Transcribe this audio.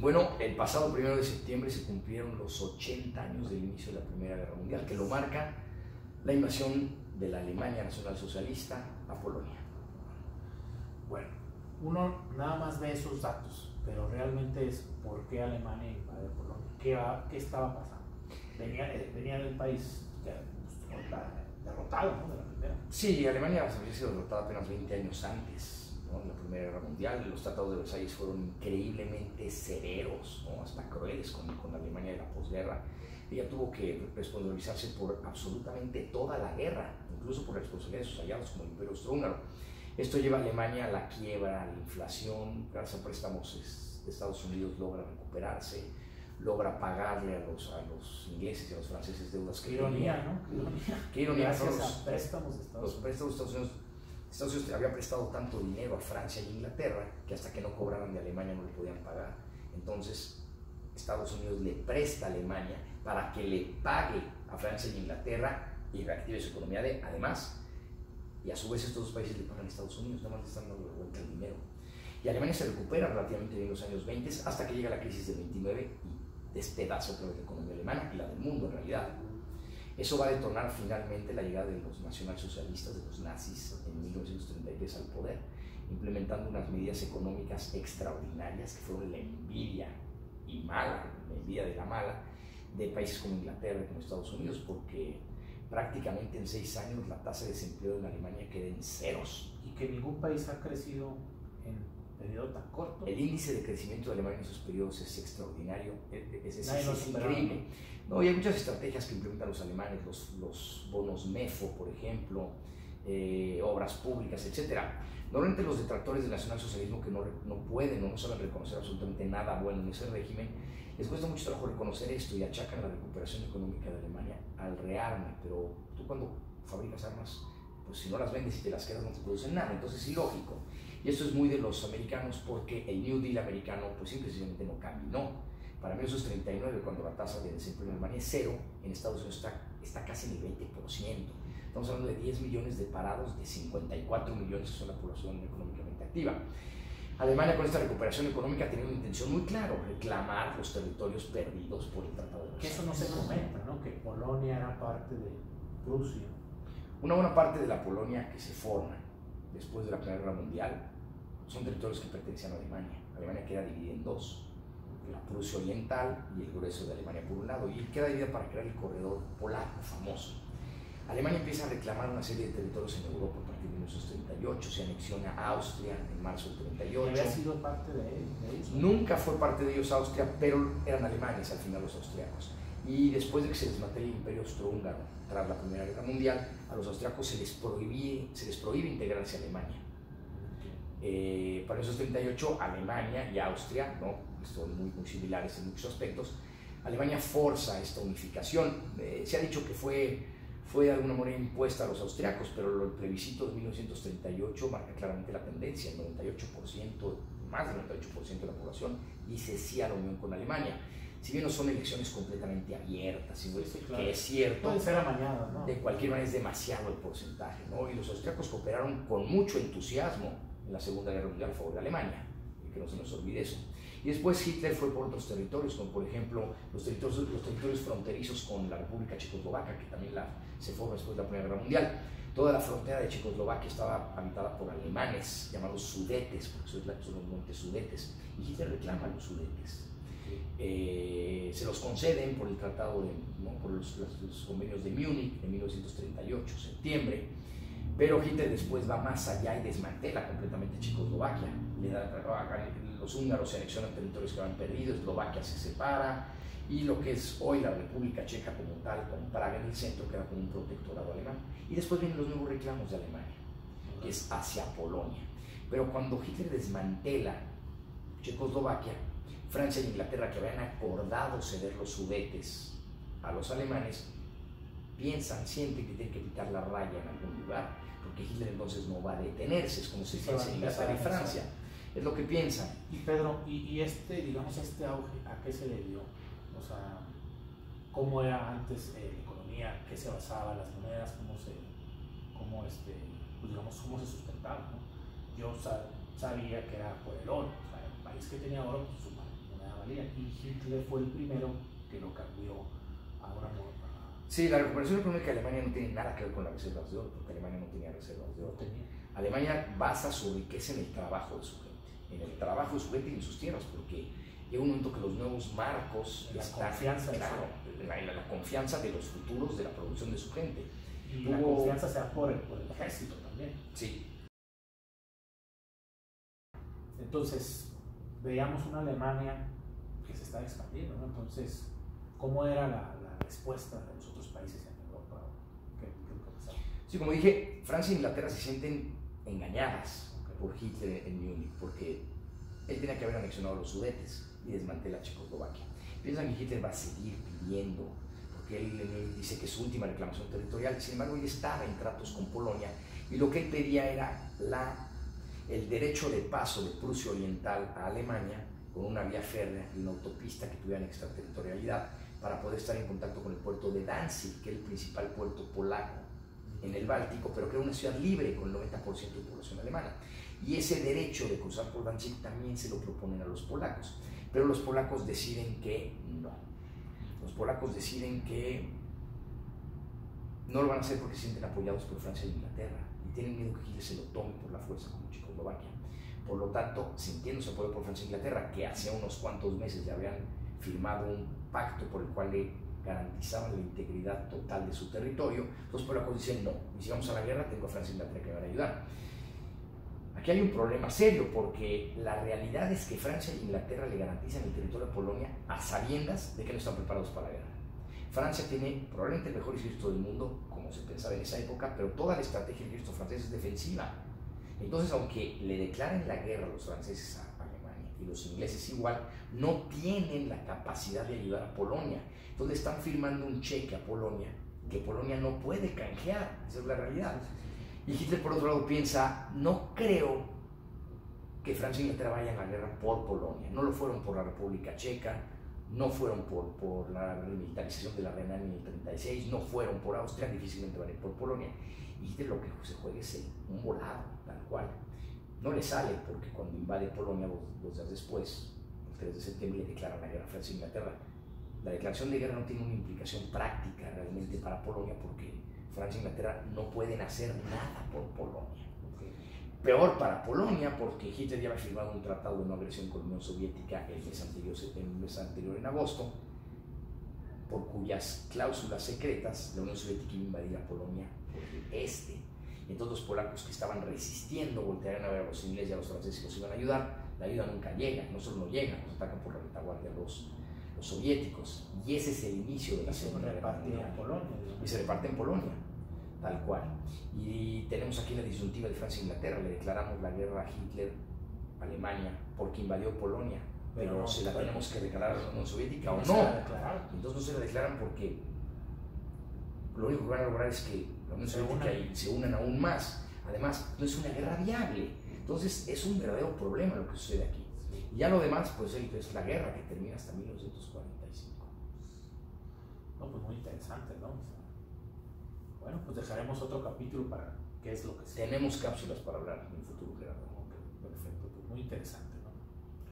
Bueno, el pasado 1 de septiembre se cumplieron los 80 años del inicio de la Primera Guerra Mundial, que lo marca la invasión de la Alemania Nacional Socialista a Polonia. Bueno, uno nada más ve esos datos, pero realmente es por qué Alemania invadió Polonia. ¿Qué estaba pasando? Venía del país derrotado, ¿no? De la primera. Sí, Alemania había sido derrotada apenas 20 años antes, ¿no? En la Primera Guerra Mundial. Los tratados de Versalles fueron increíblemente severos, ¿no? Hasta crueles con la Alemania de la posguerra. Ella tuvo que responsabilizarse por absolutamente toda la guerra, incluso por responsabilidad de sus aliados como el Imperio Austrohúngaro. Esto lleva a Alemania a la quiebra, a la inflación. Gracias a préstamos de Estados Unidos logra recuperarse, logra pagarle a los ingleses y a los franceses deudas que ironía, ¿no? Qué ironía. Gracias a préstamos de Estados Unidos. Los préstamos de Estados Unidos. Estados Unidos había prestado tanto dinero a Francia e Inglaterra que hasta que no cobraran de Alemania no le podían pagar. Entonces Estados Unidos le presta a Alemania para que le pague a Francia e Inglaterra y reactive su economía, además, y a su vez estos dos países le pagan a Estados Unidos, nada más le están dando la vuelta el dinero. Y Alemania se recupera relativamente bien en los años 20 hasta que llega la crisis del 29 y despedaza otra vez la economía alemana y la del mundo en realidad. Eso va a detonar finalmente la llegada de los nacionalsocialistas, de los nazis, en 1933 al poder, implementando unas medidas económicas extraordinarias que fueron la envidia y mala, la envidia de la mala, de países como Inglaterra, como Estados Unidos, porque prácticamente en 6 años la tasa de desempleo en Alemania queda en ceros. Y que ningún país ha crecido en periodo tan corto. El índice de crecimiento de Alemania en esos periodos es extraordinario, es increíble. No, y hay muchas estrategias que implementan los alemanes, los bonos MEFO, por ejemplo, obras públicas, etc. Normalmente los detractores del nacionalsocialismo que no pueden o no saben reconocer absolutamente nada bueno en ese régimen, les cuesta mucho trabajo reconocer esto y achacan la recuperación económica de Alemania al rearme. Pero tú cuando fabricas armas, pues si no las vendes y te las quedas no te producen nada, entonces es ilógico. Y esto es muy de los americanos porque el New Deal americano pues simplemente no caminó. Para 1939, cuando la tasa de desempleo en Alemania es cero, en Estados Unidos está casi en el 20%. Estamos hablando de 10 millones de parados de 54 millones que son la población económicamente activa. Alemania con esta recuperación económica tenía una intención muy clara, reclamar los territorios perdidos por el Tratado de Versalles. Que eso no se comenta, ¿no? Que Polonia era parte de Prusia. Una buena parte de la Polonia que se forma después de la Primera Guerra Mundial son territorios que pertenecían a Alemania. Alemania queda dividida en dos, la Prusia Oriental y el grueso de Alemania por un lado, y queda dividida para crear el corredor polaco famoso. Alemania empieza a reclamar una serie de territorios en Europa a partir de 1938, se anexiona a Austria en marzo del 38. ¿Había sido parte de ellos? Nunca fue parte de ellos Austria, pero eran alemanes al final los austriacos. Y después de que se desmantele el Imperio Austrohúngaro tras la Primera Guerra Mundial, a los austriacos se les prohíbe integrarse a Alemania. Para 1938, Alemania y Austria, ¿no? Son muy similares en muchos aspectos. Alemania forza esta unificación. Se ha dicho que fue de alguna manera impuesta a los austriacos, pero el plebiscito de 1938 marca claramente la tendencia. El 98%, más del 98% de la población dice sí a la unión con Alemania. Si bien no son elecciones completamente abiertas, sino sí, claro, que es cierto, puede ser amañado, ¿no? De cualquier manera es demasiado el porcentaje, ¿no? Y los austriacos cooperaron con mucho entusiasmo en la Segunda Guerra Mundial a favor de Alemania, que no se nos olvide eso. Y después Hitler fue por otros territorios, como por ejemplo los territorios fronterizos con la República Checoslovaca, que también se formó después de la Primera Guerra Mundial. Toda la frontera de Checoslovaquia estaba habitada por alemanes llamados Sudetes, porque son los montes Sudetes, y Hitler reclama a los Sudetes. Se los conceden por el tratado de, ¿no? Por los convenios de Múnich de 1938, septiembre, pero Hitler después va más allá y desmantela completamente Checoslovaquia. Los húngaros se anexionan territorios que van perdidos, Eslovaquia se separa y lo que es hoy la República Checa como tal, con Praga en el centro, queda como un protectorado alemán. Y después vienen los nuevos reclamos de Alemania, que es hacia Polonia. Pero cuando Hitler desmantela Checoslovaquia, Francia e Inglaterra, que habían acordado ceder los Sudetes a los alemanes, piensan siempre que tienen que quitar la raya en algún lugar, porque Hitler entonces no va a detenerse, es como si fuese Inglaterra y Francia, es lo que piensan. Y Pedro, y este auge, ¿a qué se debió? O sea, ¿cómo era antes la economía? ¿Qué se basaba? ¿Las monedas? ¿Cómo se sustentaba, ¿no? Yo sabía que era por el oro, o sea, el país que tenía oro, pues, nada, ¿vale? Aquí Hitler fue el primero que lo cambió ahora por... Sí, la recuperación económica de Alemania no tiene nada que ver con las reservas de oro, porque Alemania no tenía reservas de oro. Alemania basa su riqueza en el trabajo de su gente, y en sus tierras, porque llega un momento que los nuevos marcos... La confianza. Claro, la confianza de los futuros de la producción de su gente. Y la confianza se apore por el ejército también. Sí. Entonces, veíamos una Alemania que se está expandiendo, ¿no? Entonces, ¿cómo era la respuesta de los otros países en Europa? ¿Qué pasaba? Sí, como dije, Francia e Inglaterra se sienten engañadas por Hitler en Múnich, porque él tenía que haber anexionado los Sudetes y desmantela Checoslovaquia. Piensan que Hitler va a seguir pidiendo, porque él dice que es su última reclamación territorial. Sin embargo, él estaba en tratos con Polonia y lo que él pedía era el derecho de paso de Prusia Oriental a Alemania con una vía férrea y una autopista que tuvieran extraterritorialidad para poder estar en contacto con el puerto de Danzig, que es el principal puerto polaco en el Báltico, pero que era una ciudad libre con el 90% de población alemana. Y ese derecho de cruzar por Danzig también se lo proponen a los polacos, pero los polacos deciden que no. Los polacos deciden que no lo van a hacer porque se sienten apoyados por Francia e Inglaterra y tienen miedo que Hitler se lo tome por la fuerza como Checoslovaquia. Por lo tanto, sintiéndose apoyado por Francia e Inglaterra, que hacía unos cuantos meses ya habían firmado un pacto por el cual le garantizaban la integridad total de su territorio, los polacos dicen no, y si vamos a la guerra tengo a Francia e Inglaterra que van a ayudar. Aquí hay un problema serio, porque la realidad es que Francia e Inglaterra le garantizan el territorio a Polonia a sabiendas de que no están preparados para la guerra. Francia tiene probablemente el mejor ejército del mundo, como se pensaba en esa época, pero toda la estrategia del ejército francés es defensiva. Entonces, aunque le declaren la guerra a los franceses a Alemania y los ingleses igual, no tienen la capacidad de ayudar a Polonia. Entonces están firmando un cheque a Polonia que Polonia no puede canjear, esa es la realidad. Y Hitler, por otro lado, piensa, no creo que Francia e Inglaterra vayan a la guerra por Polonia. No lo fueron por la República Checa, no fueron por la militarización de la Renania en el 36, no fueron por Austria, difícilmente van a ir por Polonia. Y Hitler lo que se juega es un volado, tal cual. No le sale, porque cuando invade Polonia, 2 días después, el 3 de septiembre, le declaran la guerra a Francia e Inglaterra. La declaración de guerra no tiene una implicación práctica realmente para Polonia, porque Francia e Inglaterra no pueden hacer nada por Polonia. Peor para Polonia, porque Hitler ya había firmado un tratado de no agresión con la Unión Soviética el mes anterior en agosto, por cuyas cláusulas secretas la Unión Soviética iba a invadir a Polonia por el este. Entonces los polacos que estaban resistiendo voltearon a ver a los ingleses y a los franceses que los iban a ayudar. La ayuda nunca llega, no solo no llega, nos atacan por la retaguardia los soviéticos, y ese es el inicio de la Segunda Guerra Mundial. Y se reparte en Polonia, tal cual. Y tenemos aquí la disyuntiva de Francia e Inglaterra. Le declaramos la guerra a Hitler, Alemania, porque invadió Polonia, pero se la tenemos que declarar a la Unión Soviética o no. Entonces no se la declaran, porque lo único que van a lograr es que la Unión Soviética se unan aún más. Además, no es una guerra viable. Entonces es un verdadero problema lo que sucede aquí. Y ya lo demás, pues es la guerra que termina hasta 1945. No, pues muy interesante, ¿no? Bueno, pues dejaremos otro capítulo para qué es lo que... Tenemos cápsulas para hablar en el futuro, claro. Okay, perfecto, pues muy interesante.